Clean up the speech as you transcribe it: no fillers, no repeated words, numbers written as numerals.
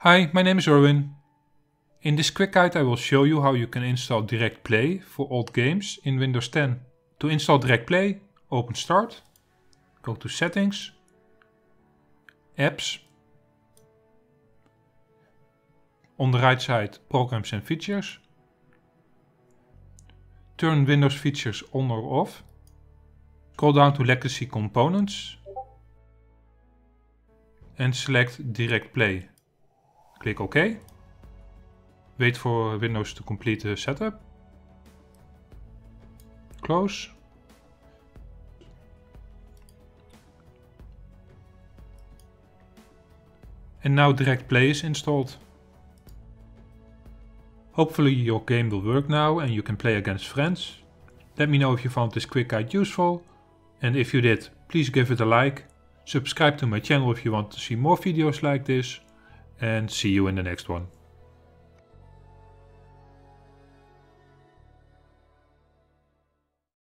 Hi, my name is Erwin. In this quick guide I will show you how you can install DirectPlay for old games in Windows 10. To install DirectPlay, open Start, go to Settings, Apps, on the right side Programs and Features, turn Windows Features on or off, scroll down to Legacy Components and select DirectPlay. Click OK. Wait for Windows to complete the setup. Close. And now DirectPlay is installed. Hopefully your game will work now and you can play against friends. Let me know if you found this quick guide useful. And if you did, please give it a like. Subscribe to my channel if you want to see more videos like this. And see you in the next one.